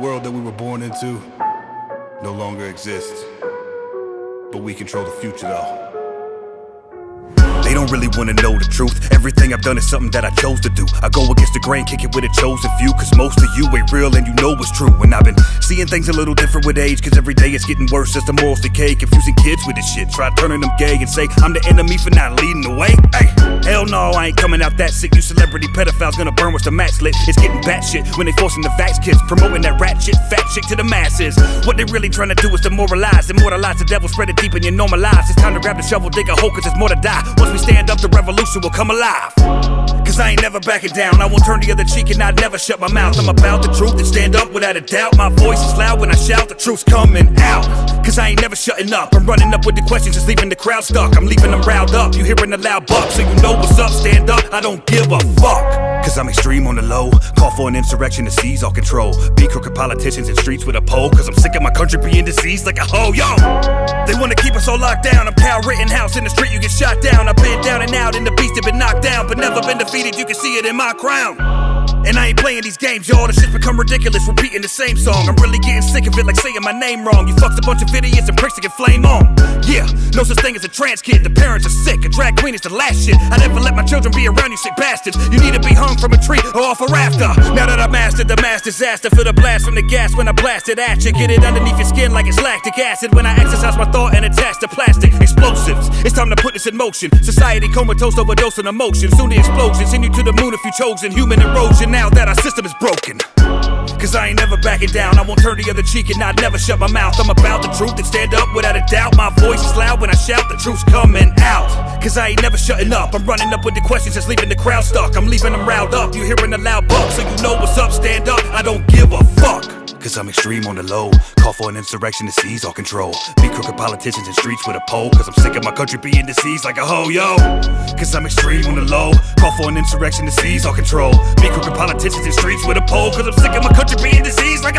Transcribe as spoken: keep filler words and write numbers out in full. world that we were born into no longer exists, but we control the future though. They don't really wanna know the truth. Everything I've done is something that I chose to do. I go against the grain, kick it with a chosen few, cause most of you ain't real and you know it's true. And I've been seeing things a little different with age, cause every day it's getting worse as the morals decay. Confusing kids with this shit, try turning them gay and say I'm the enemy for not leading the way. Hey, hell no, I ain't coming out that sick. You celebrity pedophiles gonna burn with the match lit. It's getting batshit when they forcing the vax kids, promoting that rat shit, fat shit to the masses. What they really trying to do is demoralize, immortalize the devil, spread it deep in your normal lives. It's time to grab the shovel, dig a hole, cause there's more to die. Once we stand up, the revolution will come alive. Cause I ain't never backing down. I won't turn the other cheek and I never shut my mouth. I'm about the truth and stand up without a doubt. My voice is loud when I shout, the truth's coming out. Cause I ain't never shutting up. I'm running up with the questions, just leaving the crowd stuck. I'm leaving them riled up, you hearing the loud buck, so you know what's up, stand up, I don't give a fuck. Cause I'm extreme on the low, call for an insurrection to seize all control. Beat crooked politicians in streets with a pole, cause I'm sick of my country being diseased like a hoe, yo. They wanna keep us all locked down. I'm Kyle Rittenhouse, in the street you get shot down. I've been down and out, and the beast have been knocked down, but never been defeated, you can see it in my crown. And I ain't playing these games, y'all. The shit's become ridiculous, repeating the same song. I'm really getting sick of it, like saying my name wrong. You fucks a bunch of idiots and pricks that can flame on. Yeah, no such thing as a trans kid. The parents are sick, a drag queen is the last shit. I never let my children be around you sick bastards. You need to be hung from a tree or off a rafter. Now that I mastered the mass disaster, feel the blast from the gas when I blast it at you. Get it underneath your skin like it's lactic acid. When I exercise my thought and attach to plastic explosives, it's time to put this in motion. Society comatose, overdose on emotion. Soon the explosion, send you to the moon if you chosen. Human erosion now that our system is broken. Cause I ain't never backing down. I won't turn the other cheek and I never shut my mouth. I'm about the truth and stand up without a doubt. My voice is loud when I shout, the truth's coming out. Cause I ain't never shutting up. I'm running up with the questions, just leaving the crowd stuck. I'm leaving them riled up, you hearing the loud buck, so you know what's up, stand up, I don't give a fuck. Cause I'm extreme on the low, call for an insurrection to seize all control. Beat crooked politicians in streets with a pole, cause I'm sick of my country being diseased like a hoe, yo. Cause I'm extreme on the low, call for an insurrection to seize all control. Beat crooked politicians in streets with a pole, cause I'm sick of my country being diseased like